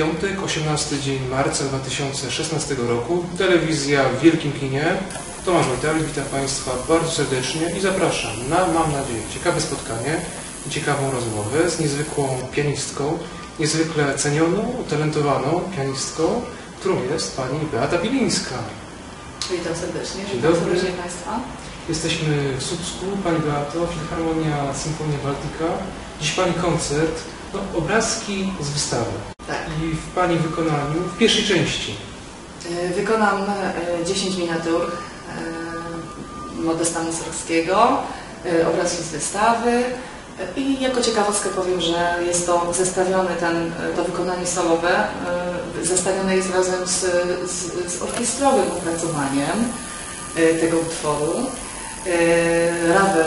piątek, 18 dzień marca 2016 roku, telewizja w Wielkim Kinie. Tomasz Wojtalik, witam Państwa bardzo serdecznie i zapraszam na, mam nadzieję, ciekawe spotkanie, ciekawą rozmowę z niezwykłą pianistką, niezwykle cenioną, utalentowaną pianistką, którą jest Pani Beata Bilińska. Witam serdecznie. Dzień dobry. Witam Państwa. Jesteśmy w Słupsku, Pani Beato, Filharmonia Symfonia Baltica. Dziś Pani koncert, no, obrazki z wystawy. Tak. I w Pani wykonaniu, w pierwszej części. Wykonam 10 miniatur Modesta Mussorgskiego, obrazki z wystawy. I jako ciekawostkę powiem, że jest to zestawione, to wykonanie solowe, zestawione jest razem z orkiestrowym opracowaniem tego utworu. Ravel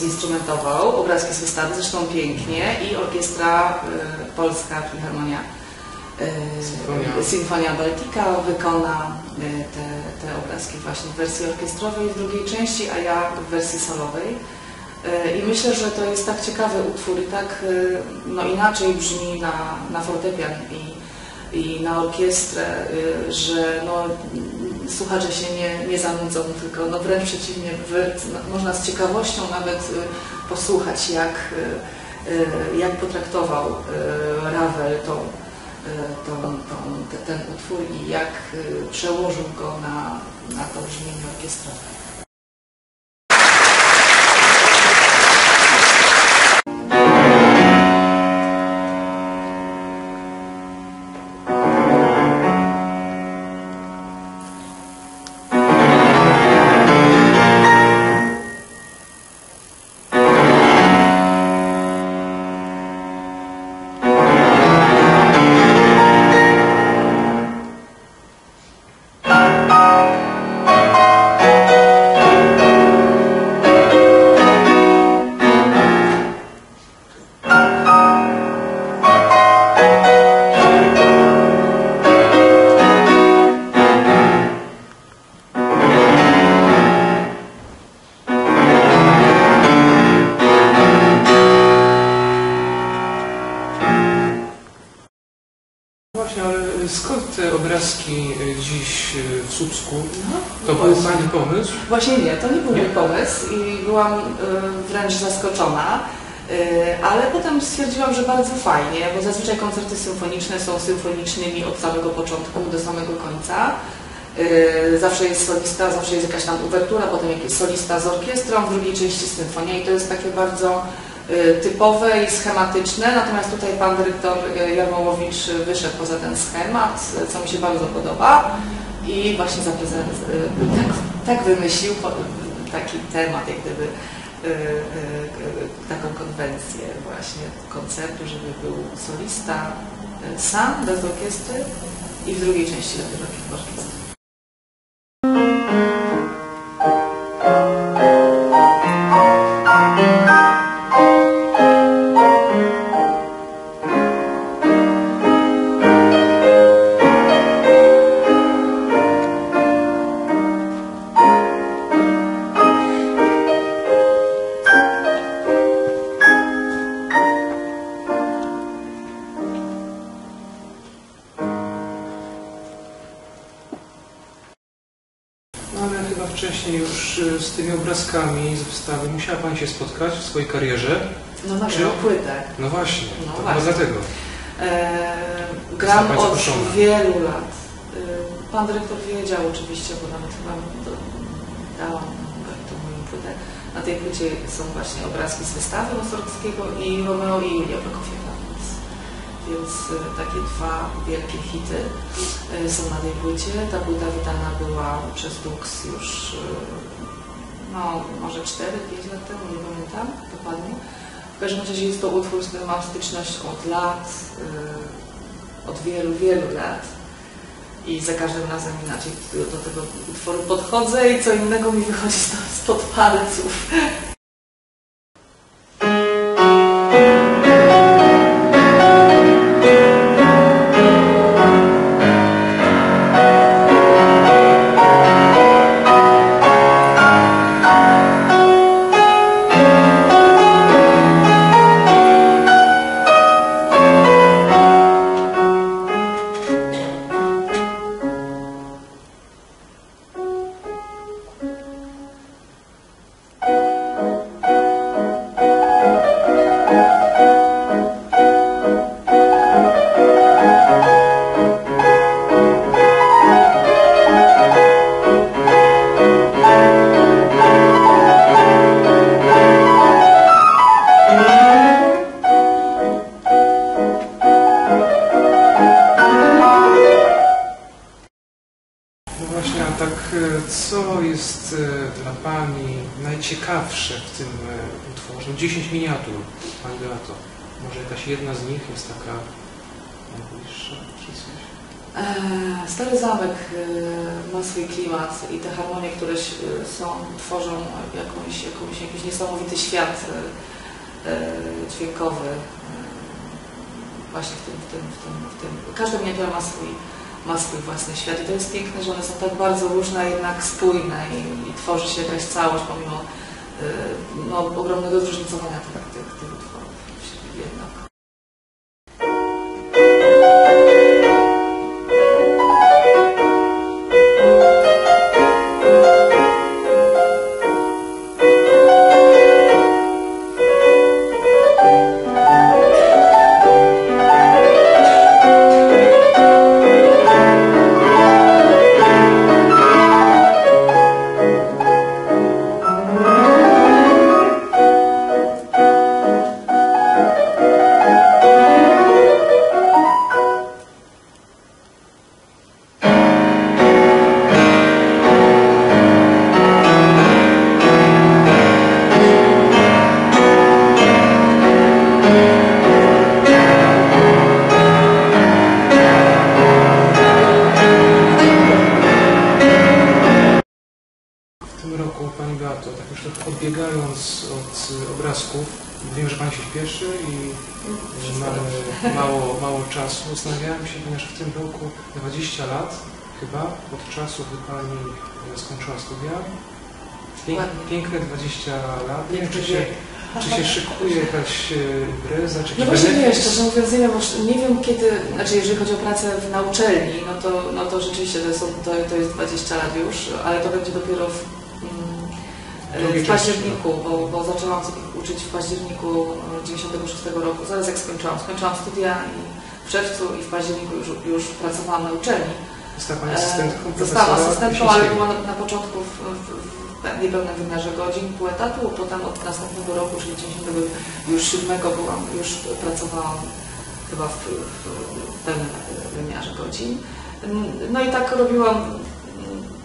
zinstrumentował obrazki z wystawy, zresztą pięknie, i orkiestra Polska Filharmonia Symfonia Baltica wykona te obrazki właśnie w wersji orkiestrowej w drugiej części, a ja w wersji solowej. I myślę, że to jest tak ciekawy utwór i tak no, inaczej brzmi na fortepian i na orkiestrę, że no, słuchacze się nie zanudzą, tylko no, wręcz przeciwnie, można z ciekawością nawet posłuchać, jak potraktował Ravel ten utwór i jak przełożył go na to brzmienie orkiestrowe. Skąd te obrazki dziś w Słupsku? To był Pani pomysł? Właśnie nie, to nie był mój pomysł i byłam wręcz zaskoczona, ale potem stwierdziłam, że bardzo fajnie, bo zazwyczaj koncerty symfoniczne są symfonicznymi od samego początku do samego końca. Zawsze jest solista, zawsze jest jakaś tam uwertura, potem jakiś solista z orkiestrą, w drugiej części symfonia i to jest takie bardzo typowe i schematyczne, natomiast tutaj pan dyrektor Jarmołowicz wyszedł poza ten schemat, co mi się bardzo podoba i właśnie tak wymyślił taki temat, jak gdyby taką konwencję właśnie koncertu, żeby był solista sam, bez orkiestry i w drugiej części dopiero orkiestra. Wcześniej już z tymi obrazkami z wystawy musiała Pani się spotkać w swojej karierze. No na moją płytę. No właśnie, no to właśnie. Dlatego. Gram od wielu lat. Pan dyrektor wiedział oczywiście, bo nawet chyba dałam tą moją płytę. Na tej płycie są właśnie obrazki z wystawy Mussorgskiego i Romeo i Julietta. Więc takie dwa wielkie hity są na tej płycie. Ta płyta wydana była przez Dux już no, może 4-5 lat temu, nie pamiętam dokładnie. W każdym razie jest to utwór, z którym mam styczność od lat, od wielu, wielu lat. I za każdym razem inaczej do tego utworu podchodzę i co innego mi wychodzi spod palców. Właśnie, a tak co jest dla Pani najciekawsze w tym utworze? 10 miniatur, Pani Beato. Może jakaś jedna z nich jest taka najbliższa? Stary Zamek ma swój klimat i te harmonie, które są, tworzą jakiś niesamowity świat dźwiękowy. Właśnie w tym. Każda miniatura ma swój własny świat i to jest piękne, że one są tak bardzo różne, a jednak spójne i tworzy się jakaś całość pomimo no, ogromnego zróżnicowania tych utworów jednak. Odbiegając od obrazków, wiem, że Pan się śpieszy i mamy mało czasu. Zastanawiałem się, ponieważ w tym roku 20 lat chyba od czasu, gdy Pani skończyła studia. Piękne 20 lat. Nie wiem, czy się szykuje jakaś impreza, czy... No właśnie nie wiem, szczerze mówiąc, nie wiem kiedy, znaczy jeżeli chodzi o pracę na uczelni, no to rzeczywiście to jest 20 lat już, ale to będzie dopiero w październiku, bo zaczęłam uczyć w październiku 96 roku, zaraz jak skończyłam studia i w czerwcu i w październiku już pracowałam na uczelni. Została Pani asystentką? Zostałam asystentką, ale była na początku w niepełnym wymiarze godzin, pół etatu, potem od następnego roku, czyli 97 już pracowałam chyba w pełnym wymiarze godzin. No i tak robiłam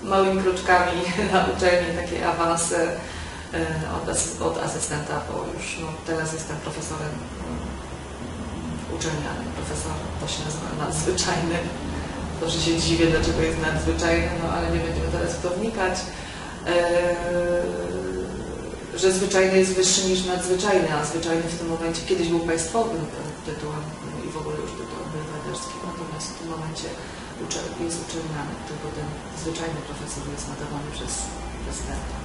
małymi kroczkami na uczelni, takie awanse od asystenta, bo już no, teraz jestem profesorem uczelnianym. Profesor to się nazywa nadzwyczajny. Może się dziwię, dlaczego jest nadzwyczajny, no ale nie będziemy teraz w to wnikać. Że zwyczajny jest wyższy niż nadzwyczajny, a zwyczajny w tym momencie kiedyś był państwowym tytułem i w ogóle już tytułem obywatelskim, natomiast w tym momencie jest uczelniany, tylko ten zwyczajny profesor jest nadawany przez prezydenta.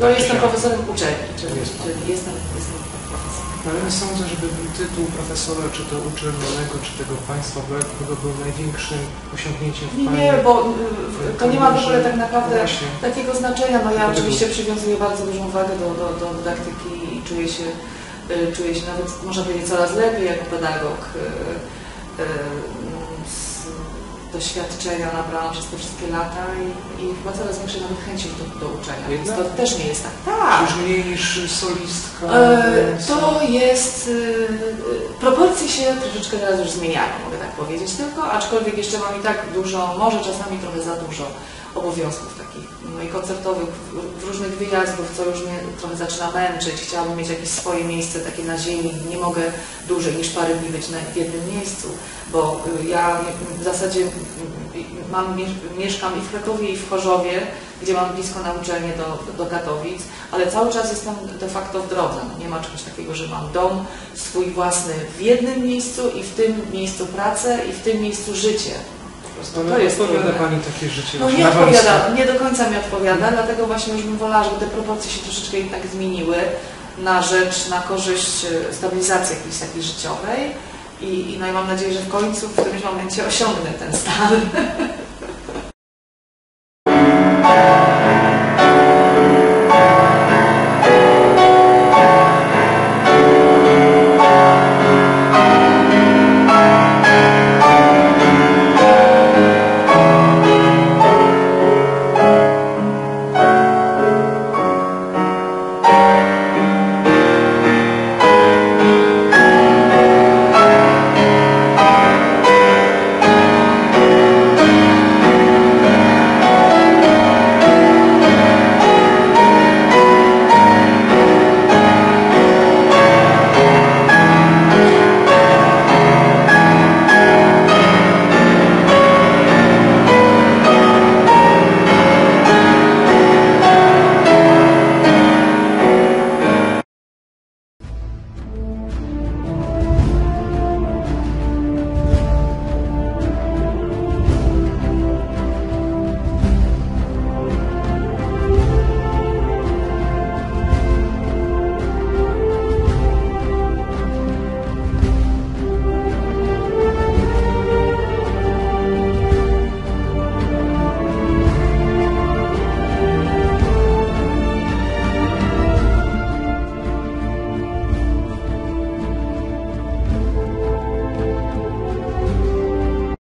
No jestem profesorem uczelni, czyli jestem profesorem. Ale ja sądzę, żeby tytuł profesora, czy to uczelnionego, czy tego państwowego był największym osiągnięciem w Pani... Nie, bo to nie ma w ogóle tak naprawdę takiego znaczenia. No ja oczywiście przywiązuję bardzo dużą wagę do dydaktyki i czuję się nawet, można powiedzieć, coraz lepiej jako pedagog. Z doświadczenia nabrałam przez te wszystkie lata i chyba coraz większej nawet chęci do uczenia. Więc to też nie jest tak. Tak. Już mniej niż solistka? To jest... proporcje się troszeczkę teraz już zmieniają, mogę tak powiedzieć tylko, aczkolwiek jeszcze mam i tak dużo, może czasami trochę za dużo obowiązków takich no i koncertowych, różnych wyjazdów, co już mnie trochę zaczyna męczyć. Chciałabym mieć jakieś swoje miejsce takie na ziemi. Nie mogę dłużej niż parę dni być w jednym miejscu, bo ja w zasadzie mieszkam i w Krakowie, i w Chorzowie, gdzie mam blisko na uczelnię do Katowic, ale cały czas jestem de facto w drodze. Nie ma czegoś takiego, że mam dom swój własny w jednym miejscu i w tym miejscu pracę i w tym miejscu życie. To jest odpowiada Pani takie życie? No nie odpowiada, nie do końca mi odpowiada, dlatego właśnie już bym wolała, żeby te proporcje się troszeczkę jednak zmieniły na rzecz, na korzyść stabilizacji jakiejś takiej życiowej. I no i mam nadzieję, że w końcu, w którymś momencie osiągnę ten stan.